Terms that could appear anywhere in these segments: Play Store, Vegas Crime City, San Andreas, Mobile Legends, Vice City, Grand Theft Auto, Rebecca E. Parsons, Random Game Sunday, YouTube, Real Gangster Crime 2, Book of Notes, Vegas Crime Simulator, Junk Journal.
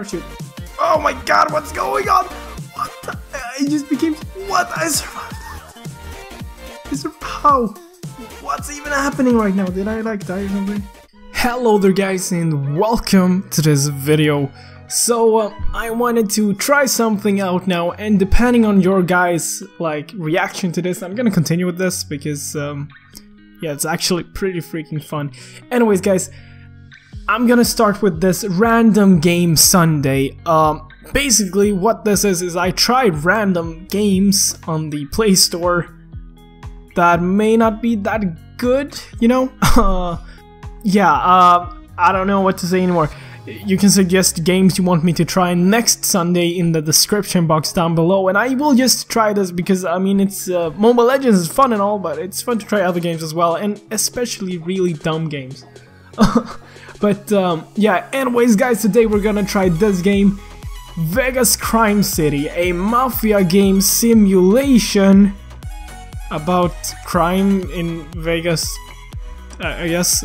Oh shoot. Oh my god, what's going on? What the? I just became. What? I survived. How? What's even happening right now? Did I like die or something? Hello there guys and welcome to this video. So I wanted to try something out now, and depending on your guys' like reaction to this, I'm gonna continue with this because yeah, it's actually pretty freaking fun. Anyways guys, I'm gonna start with this random game Sunday. Basically what this is I tried random games on the Play Store that may not be that good, you know? Yeah, I don't know what to say anymore. You can suggest games you want me to try next Sunday in the description box down below, and I will just try this because, I mean, it's Mobile Legends is fun and all, but it's fun to try other games as well, and especially really dumb games. But, yeah, anyways guys, today we're gonna try this game, Vegas Crime City, a mafia game simulation about crime in Vegas, I guess.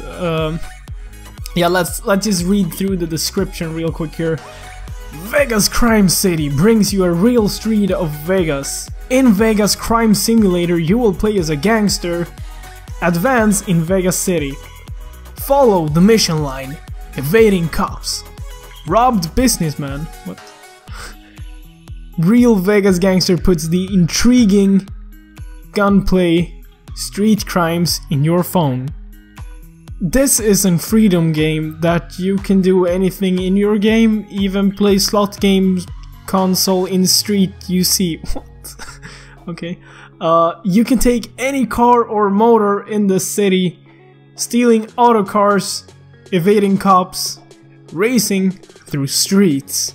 Yeah, let's just read through the description real quick here. Vegas Crime City brings you a real street of Vegas. In Vegas Crime Simulator, you will play as a gangster. Advance in Vegas City. Follow the mission line, evading cops, robbed businessman. What? Real Vegas gangster puts the intriguing gunplay, street crimes in your phone. This is a freedom game that you can do anything in your game, even play slot games, console in street you see. What? Okay. You can take any car or motor in the city, stealing auto cars, evading cops, racing through streets.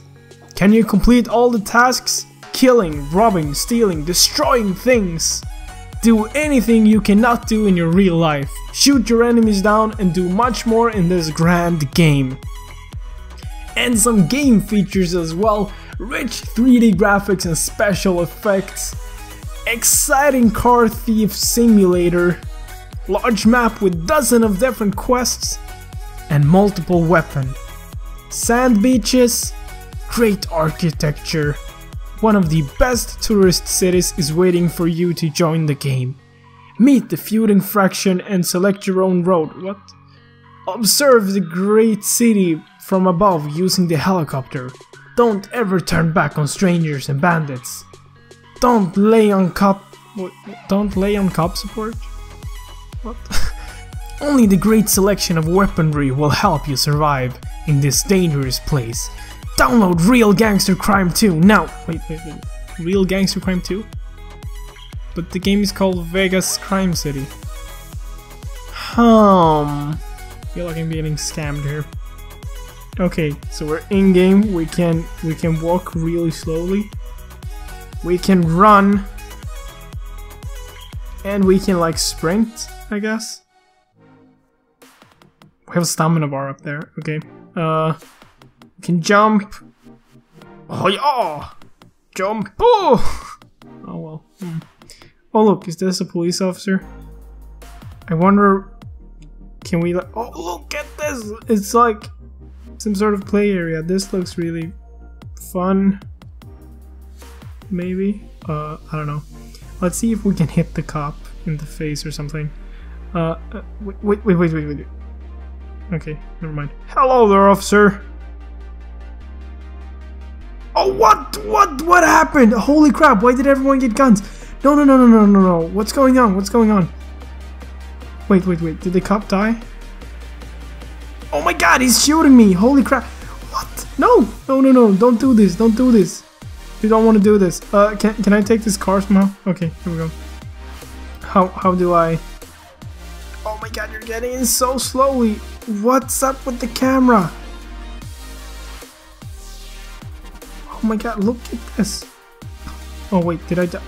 Can you complete all the tasks? Killing, robbing, stealing, destroying things. Do anything you cannot do in your real life. Shoot your enemies down and do much more in this grand game. And some game features as well. Rich 3D graphics and special effects. Exciting car thief simulator. Large map with dozens of different quests. And multiple weapons. Sand beaches. Great architecture. One of the best tourist cities is waiting for you to join the game. Meet the feuding faction and select your own road. What? Observe the great city from above using the helicopter. Don't ever turn back on strangers and bandits. Don't lay on cop support? What? Only the great selection of weaponry will help you survive in this dangerous place. Download Real Gangster Crime 2 now! Wait. Real Gangster Crime 2? But the game is called Vegas Crime City. I feel like I'm getting scammed here. Okay, so we're in game. We can walk really slowly. We can run. And we can like sprint, I guess. We have a stamina bar up there. Okay. You can jump. Oh yeah! Jump! Oh! Oh well. Oh look, is this a police officer? I wonder, can we like, oh look at this! It's like some sort of play area. This looks really fun. Maybe? I don't know. Let's see if we can hit the cop in the face or something. Wait. Okay, never mind. Hello there, officer! Oh, what happened? Holy crap, why did everyone get guns? No. What's going on? Wait, did the cop die? Oh my god, he's shooting me, holy crap. What? No, don't do this. You don't want to do this. Can I take this car somehow? Okay, here we go. How do I? Oh my god, you're getting in so slowly. What's up with the camera? Oh my god, look at this. Oh wait, did I die?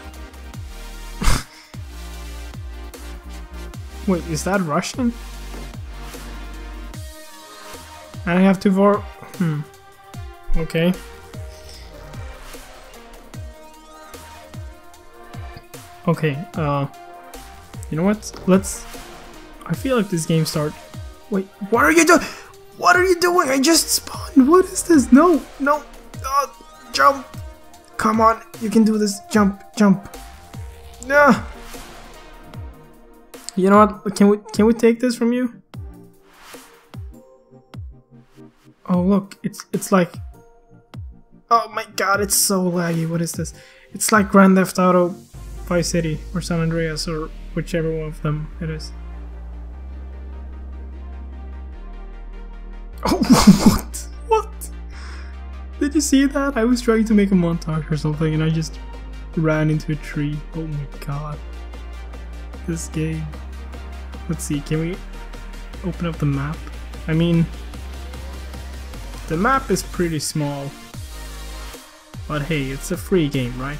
Wait, is that Russian? I have to vote. Okay. Okay, you know what? I feel like this game started. Wait, what are you doing? What are you doing? I just spawned. What is this? No, no, jump. Come on, you can do this. Jump, jump. No. You know what? Can we take this from you? Oh look, it's like. Oh my God, it's so laggy. What is this? It's like Grand Theft Auto, Vice City, or San Andreas, or whichever one of them it is. Oh, what? What? Did you see that? I was trying to make a montage or something and I just ran into a tree. Oh my God. This game. Let's see, can we open up the map? I mean, the map is pretty small. But hey, it's a free game, right?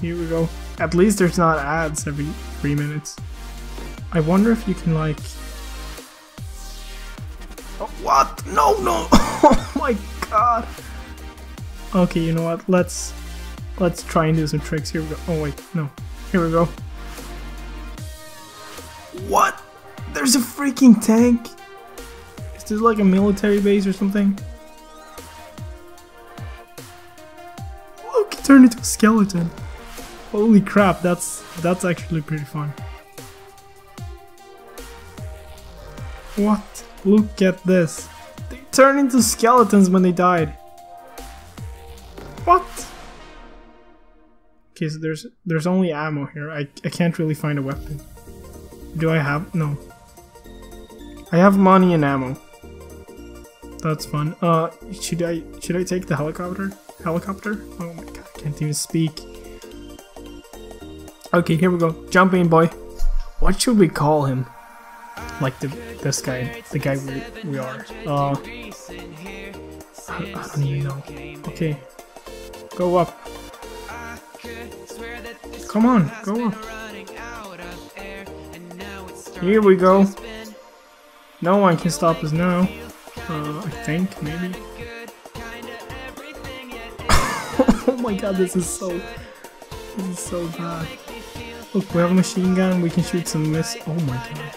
Here we go. At least there's not ads every 3 minutes. I wonder if you can like... Oh, what? No, no! Oh my God! Okay, you know what? Let's try and do some tricks. Here we go. Oh wait, no. Here we go. What? There's a freaking tank! Is this like a military base or something? Look, it turned into a skeleton. Holy crap, that's actually pretty fun. What? Look at this. They turned into skeletons when they died. What? Okay, so there's only ammo here. I can't really find a weapon. Do I have? No. I have money and ammo. That's fun. Should I take the helicopter? Helicopter? Oh my God, I can't even speak. Okay, here we go. Jump in, boy. What should we call him? Like this guy, the guy we are. I don't even know. Okay, go up. Come on, go up. Here we go. No one can stop us now. I think maybe. Oh my God, this is so bad. Look, we have a machine gun. We can shoot some miss. Oh my God.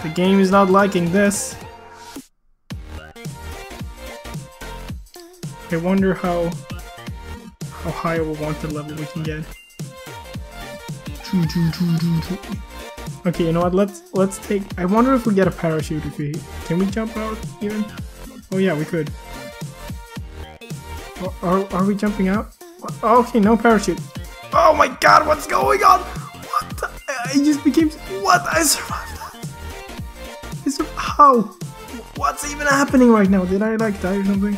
The game is not liking this. I wonder how high of a wanted level we can get. Okay, you know what? Let's take. I wonder if we get a parachute. Can we jump out even? Oh yeah, we could. Are we jumping out? Okay, no parachute. Oh my God, what's going on? What? I just became. What? I survived. How? What's even happening right now? Did I like die or something?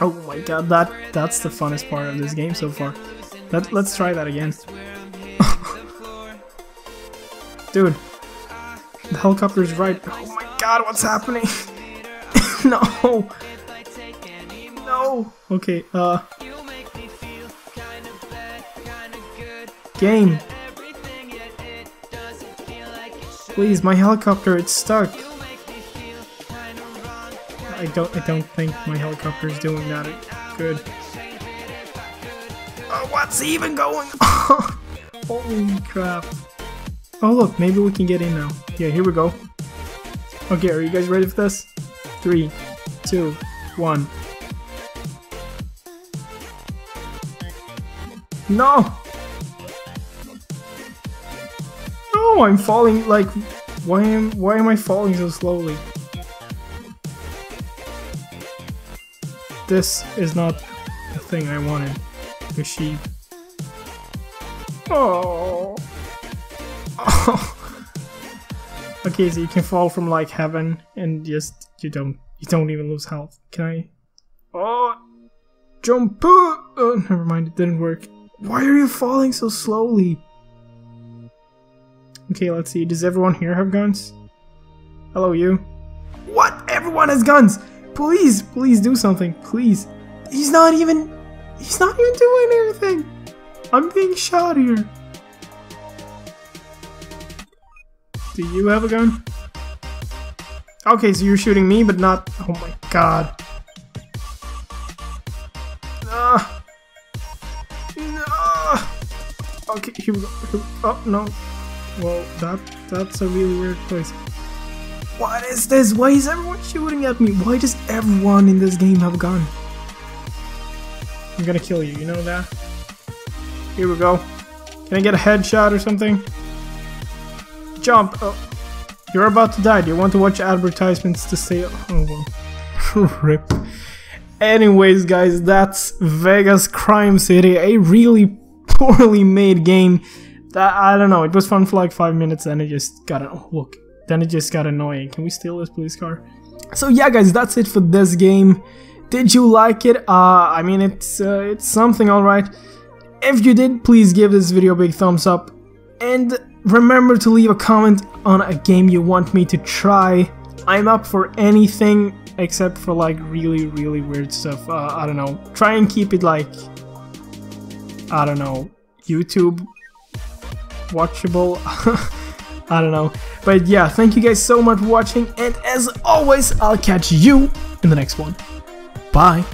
Oh my God, that's the funnest part of this game so far. Let's try that again. Dude, the helicopter's right. Oh my God, what's happening? No, no. Okay, game. Please, my helicopter, it's stuck. I don't think my helicopter is doing that good. Oh, what's even going on? Holy crap. Oh look, maybe we can get in now. Yeah, here we go. Okay, are you guys ready for this? 3, 2, 1. No! I'm falling like why am I falling so slowly? This is not the thing I wanted. The sheep. Oh. Okay, so you can fall from like heaven and just you don't even lose health. Can I? Oh, jump! Oh, never mind, it didn't work. Why are you falling so slowly? Okay, let's see. Does everyone here have guns? Hello, you. What? Everyone has guns! Please, please do something. Please. He's not even doing anything. I'm being shot here. Do you have a gun? Okay, so you're shooting me, but not... Oh my God. No. Okay, here we go. Oh no. Well, that's a really weird place. What is this? Why is everyone shooting at me? Why does everyone in this game have a gun? I'm gonna kill you, you know that? Here we go. Can I get a headshot or something? Jump! Oh. You're about to die. Do you want to watch advertisements to stay? Oh well. Rip. Anyways, guys, that's Vegas Crime City, a really poorly made game. That, I don't know, it was fun for like 5 minutes, then it just got, oh look, then it just got annoying. Can we steal this police car? So yeah, guys, that's it for this game. Did you like it? I mean, it's something, alright. If you did, please give this video a big thumbs up, and remember to leave a comment on a game you want me to try. I'm up for anything except for like really weird stuff. I don't know, try and keep it like, I don't know, YouTube watchable. I don't know, but yeah, thank you guys so much for watching, and as always, I'll catch you in the next one. Bye!